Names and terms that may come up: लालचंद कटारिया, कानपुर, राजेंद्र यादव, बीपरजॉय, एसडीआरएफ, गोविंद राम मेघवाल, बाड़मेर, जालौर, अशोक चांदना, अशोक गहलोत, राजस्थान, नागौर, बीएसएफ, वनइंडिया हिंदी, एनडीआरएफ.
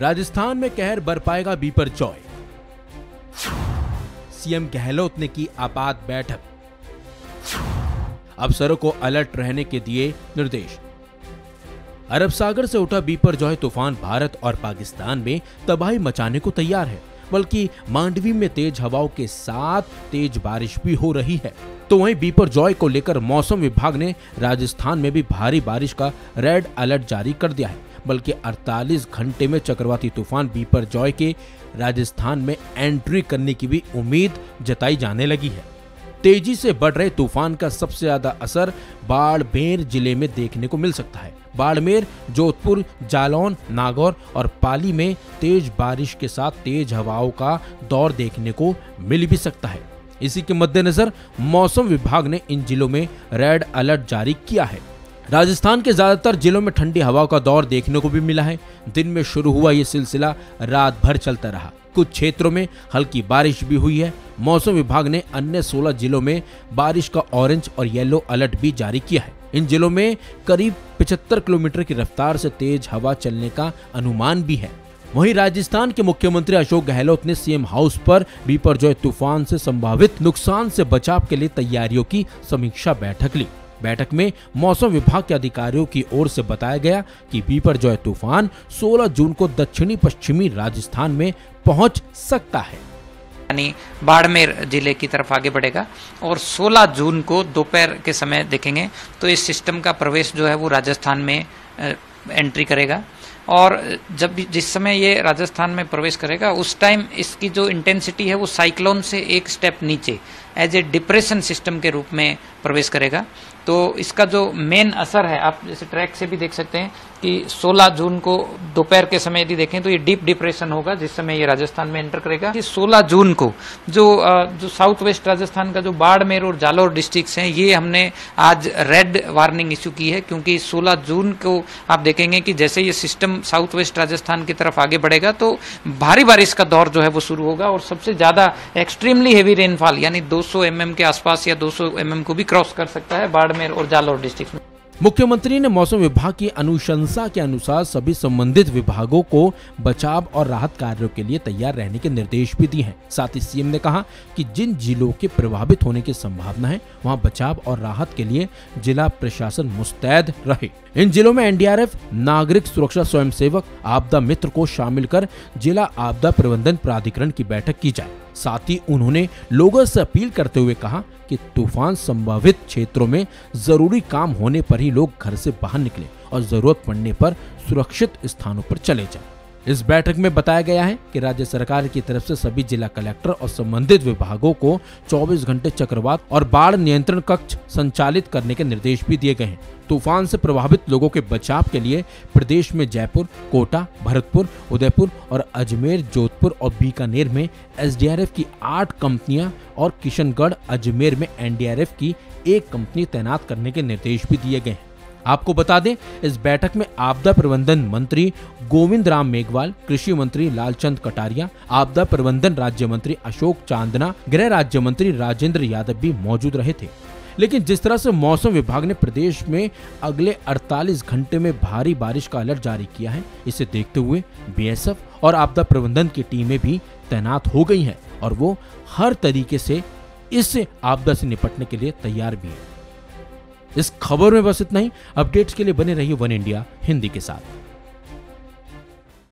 राजस्थान में कहर बरपाएगा बीपरजॉय, सीएम गहलोत ने की आपात बैठक, अफसरों को अलर्ट रहने के दिए निर्देश। अरब सागर से उठा बीपरजॉय तूफान भारत और पाकिस्तान में तबाही मचाने को तैयार है, बल्कि मांडवी में तेज हवाओं के साथ तेज बारिश भी हो रही है। तो वहीं बीपरजॉय को लेकर मौसम विभाग ने राजस्थान में भी भारी बारिश का रेड अलर्ट जारी कर दिया है, बल्कि 48 घंटे में चक्रवाती तूफान बीपरजॉय के राजस्थान में एंट्री करने की भी उम्मीद जताई जाने लगी है। तेजी से बढ़ रहे तूफान का सबसे ज्यादा असर बाड़मेर जिले में देखने को मिल सकता है। बाड़मेर, जोधपुर, जालौर, नागौर और पाली में तेज बारिश के साथ तेज हवाओं का दौर देखने को मिल भी सकता है। इसी के मद्देनजर मौसम विभाग ने इन जिलों में रेड अलर्ट जारी किया है। राजस्थान के ज्यादातर जिलों में ठंडी हवा का दौर देखने को भी मिला है। दिन में शुरू हुआ ये सिलसिला रात भर चलता रहा। कुछ क्षेत्रों में हल्की बारिश भी हुई है। मौसम विभाग ने अन्य 16 जिलों में बारिश का ऑरेंज और येलो अलर्ट भी जारी किया है। इन जिलों में करीब 75 किलोमीटर की रफ्तार से तेज हवा चलने का अनुमान भी है। वहीं राजस्थान के मुख्यमंत्री अशोक गहलोत ने सीएम हाउस पर बीपरजॉय तूफान से संभावित नुकसान से बचाव के लिए तैयारियों की समीक्षा बैठक ली। बैठक में मौसम विभाग के अधिकारियों की ओर से बताया गया कि बीपरजॉय तूफान 16 जून को दक्षिणी पश्चिमी राजस्थान में पहुंच सकता है, यानी बाड़मेर जिले की तरफ आगे बढ़ेगा और 16 जून को दोपहर के समय देखेंगे तो इस सिस्टम का प्रवेश जो है वो राजस्थान में एंट्री करेगा। और जिस समय ये राजस्थान में प्रवेश करेगा उस टाइम इसकी जो इंटेंसिटी है वो साइक्लोन से एक स्टेप नीचे एज ए डिप्रेशन सिस्टम के रूप में प्रवेश करेगा। तो इसका जो मेन असर है आप जैसे ट्रैक से भी देख सकते हैं कि 16 जून को दोपहर के समय यदि देखें तो ये डीप डिप्रेशन होगा जिस समय ये राजस्थान में एंटर करेगा। कि 16 जून को जो साउथ वेस्ट राजस्थान का जो बाड़मेर और जालौर डिस्ट्रिक्ट्स हैं ये हमने आज रेड वार्निंग इश्यू की है, क्योंकि 16 जून को आप देखेंगे कि जैसे ये सिस्टम साउथ वेस्ट राजस्थान की तरफ आगे बढ़ेगा तो भारी बारिश का दौर जो है वो शुरू होगा और सबसे ज़्यादा एक्सट्रीमली हेवी रेनफॉल यानी 200 mm के आसपास या 200 mm को भी क्रॉस कर सकता है बाड़मेर और जालौर डिस्ट्रिक्ट में। मुख्यमंत्री ने मौसम विभाग की अनुशंसा के अनुसार सभी संबंधित विभागों को बचाव और राहत कार्यों के लिए तैयार रहने के निर्देश भी दिए हैं। साथ ही सीएम ने कहा कि जिन जिलों के प्रभावित होने की संभावना है वहां बचाव और राहत के लिए जिला प्रशासन मुस्तैद रहे। इन जिलों में एनडीआरएफ, नागरिक सुरक्षा स्वयंसेवक, आपदा मित्र को शामिल कर जिला आपदा प्रबंधन प्राधिकरण की बैठक की जाए। साथ ही उन्होंने लोगों से अपील करते हुए कहा कि तूफान संभावित क्षेत्रों में जरूरी काम होने पर ही लोग घर से बाहर निकलें और जरूरत पड़ने पर सुरक्षित स्थानों पर चले जाएं। इस बैठक में बताया गया है कि राज्य सरकार की तरफ से सभी जिला कलेक्टर और संबंधित विभागों को 24 घंटे चक्रवात और बाढ़ नियंत्रण कक्ष संचालित करने के निर्देश भी दिए गए हैं। तूफान से प्रभावित लोगों के बचाव के लिए प्रदेश में जयपुर, कोटा, भरतपुर, उदयपुर और अजमेर, जोधपुर और बीकानेर में एसडीआरएफ की 8 कंपनियां और किशनगढ़, अजमेर में एनडीआरएफ की 1 कंपनी तैनात करने के निर्देश भी दिए गए हैं। आपको बता दें, इस बैठक में आपदा प्रबंधन मंत्री गोविंद राम मेघवाल, कृषि मंत्री लालचंद कटारिया, आपदा प्रबंधन राज्य मंत्री अशोक चांदना, गृह राज्य मंत्री राजेंद्र यादव भी मौजूद रहे थे। लेकिन जिस तरह से मौसम विभाग ने प्रदेश में अगले 48 घंटे में भारी बारिश का अलर्ट जारी किया है, इसे देखते हुए बीएसएफ और आपदा प्रबंधन की टीमें भी तैनात हो गई हैं और वो हर तरीके से इस आपदा से निपटने के लिए तैयार भी है। इस खबर में बस इतना ही। अपडेट्स के लिए बने रहिए वन इंडिया हिंदी के साथ।